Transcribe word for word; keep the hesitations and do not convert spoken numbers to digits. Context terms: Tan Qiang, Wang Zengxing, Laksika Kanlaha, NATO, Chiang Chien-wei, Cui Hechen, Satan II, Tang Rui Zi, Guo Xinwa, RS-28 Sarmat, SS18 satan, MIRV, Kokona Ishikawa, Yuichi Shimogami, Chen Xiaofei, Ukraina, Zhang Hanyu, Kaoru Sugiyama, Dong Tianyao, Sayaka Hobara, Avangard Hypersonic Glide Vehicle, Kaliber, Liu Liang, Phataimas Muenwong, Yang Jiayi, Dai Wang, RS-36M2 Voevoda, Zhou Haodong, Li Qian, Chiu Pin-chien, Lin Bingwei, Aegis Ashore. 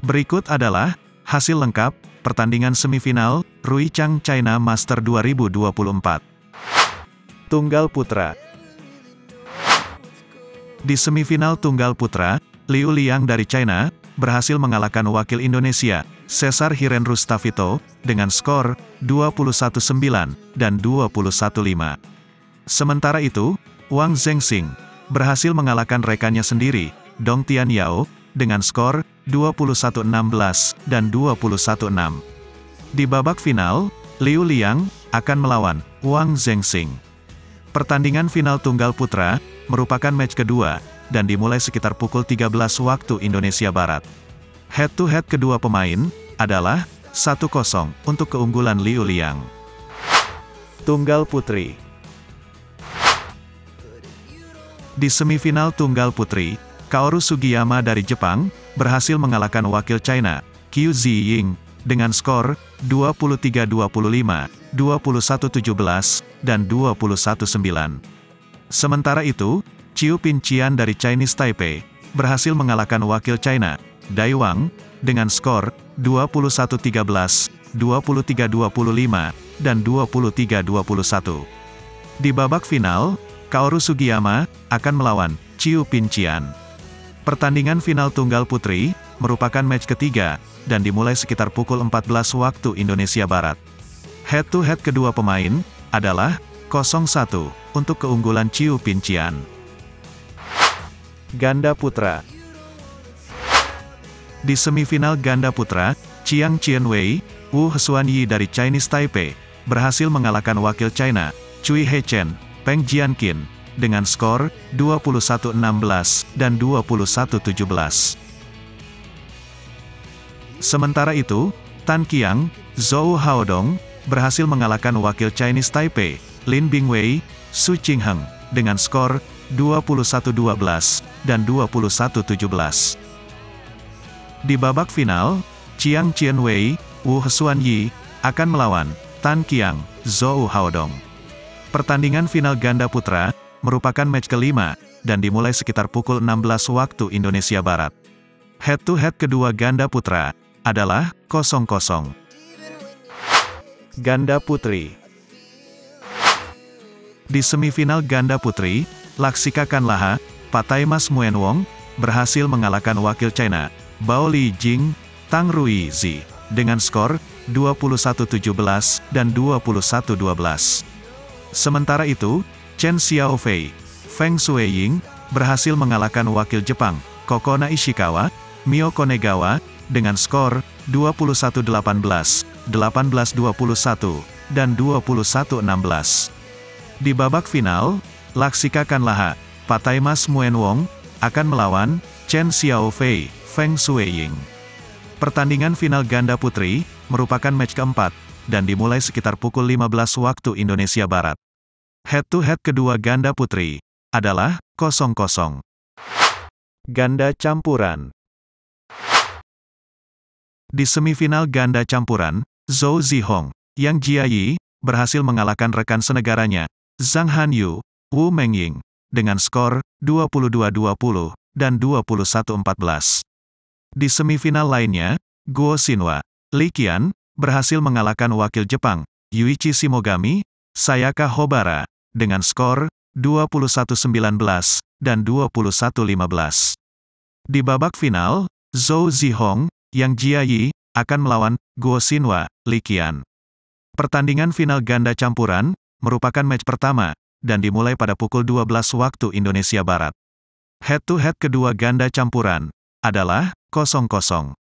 Berikut adalah hasil lengkap pertandingan semifinal Ruichang China Master dua ribu dua puluh empat. Tunggal putra. Di semifinal tunggal putra, Liu Liang dari China berhasil mengalahkan wakil Indonesia, Shesar Hiren Rhustavito, dengan skor dua puluh satu sembilan dan dua puluh satu lima. Sementara itu, Wang Zengxing berhasil mengalahkan rekannya sendiri, Dong Tianyao, dengan skor dua puluh satu enam belas dan dua puluh satu enam. Di babak final, Liu Liang akan melawan Wang Zengxing. Pertandingan final tunggal putra merupakan match kedua dan dimulai sekitar pukul tiga belas waktu Indonesia Barat. Head-to-head kedua pemain adalah satu kosong untuk keunggulan Liu Liang. Tunggal putri. Di semifinal tunggal putri, Kaoru Sugiyama dari Jepang berhasil mengalahkan wakil China, Qiu Ziying, dengan skor dua puluh tiga dua puluh lima, dua puluh satu tujuh belas, dan dua puluh satu sembilan. Sementara itu, Chiu Pin-chien dari Chinese Taipei berhasil mengalahkan wakil China, Dai Wang, dengan skor dua puluh satu tiga belas, dua puluh tiga dua puluh lima, dan dua puluh tiga dua puluh satu. Di babak final, Kaoru Sugiyama akan melawan Chiu Pin-chien. Pertandingan final tunggal putri merupakan match ketiga dan dimulai sekitar pukul empat belas waktu Indonesia Barat. Head-to-head kedua pemain adalah nol satu untuk keunggulan Chiu Pin-chien. Ganda putra. Di semifinal ganda putra, Chiang Chien-wei, Wu Hsuan-yi dari Chinese Taipei, berhasil mengalahkan wakil China, Cui Hechen, Peng Jianqin, dengan skor dua puluh satu enam belas dan dua puluh satu tujuh belas. Sementara itu, Tan Qiang, Zhou Haodong, berhasil mengalahkan wakil Chinese Taipei, Lin Bingwei, Su Qingheng, dengan skor dua puluh satu dua belas dan dua puluh satu tujuh belas. Di babak final, Chiang Chien-wei, Wu Hsuan-yi, akan melawan Tan Qiang, Zhou Haodong. Pertandingan final ganda putra merupakan match kelima dan dimulai sekitar pukul enam belas waktu Indonesia Barat. Head-to-head kedua ganda putra adalah nol nol. Ganda putri. Di semifinal ganda putri, Laksika Kanlaha, Phataimas Muenwong, berhasil mengalahkan wakil China, Bao Li Jing, Tang Rui Zi, dengan skor dua puluh satu tujuh belas dan dua puluh satu dua belas. Sementara itu, Chen Xiaofei, Feng Shuiying, berhasil mengalahkan wakil Jepang, Kokona Ishikawa, Mio Konegawa, dengan skor dua puluh satu delapan belas, delapan belas dua puluh satu, dan dua puluh satu enam belas. Di babak final, Laksika Kanlaha, Phataimas Muenwong, akan melawan Chen Xiaofei, Feng Shuiying. Pertandingan final ganda putri merupakan match keempat dan dimulai sekitar pukul lima belas waktu Indonesia Barat. Head-to-head kedua ganda putri adalah nol nol. Ganda campuran. Di semifinal ganda campuran, Zhou Zihong, Yang Jiayi, berhasil mengalahkan rekan senegaranya, Zhang Hanyu, Wu Mengying, dengan skor dua puluh dua dua puluh dan dua puluh satu empat belas. Di semifinal lainnya, Guo Xinwa, Li Qian, berhasil mengalahkan wakil Jepang, Yuichi Shimogami, Sayaka Hobara, dengan skor dua puluh satu sembilan belas dan dua puluh satu lima belas. Di babak final, Zhou Zihong, Yang Jiayi, akan melawan Guo Xinwa, Li Qian. Pertandingan final ganda campuran merupakan match pertama dan dimulai pada pukul dua belas waktu Indonesia Barat. Head-to-head kedua ganda campuran adalah nol nol.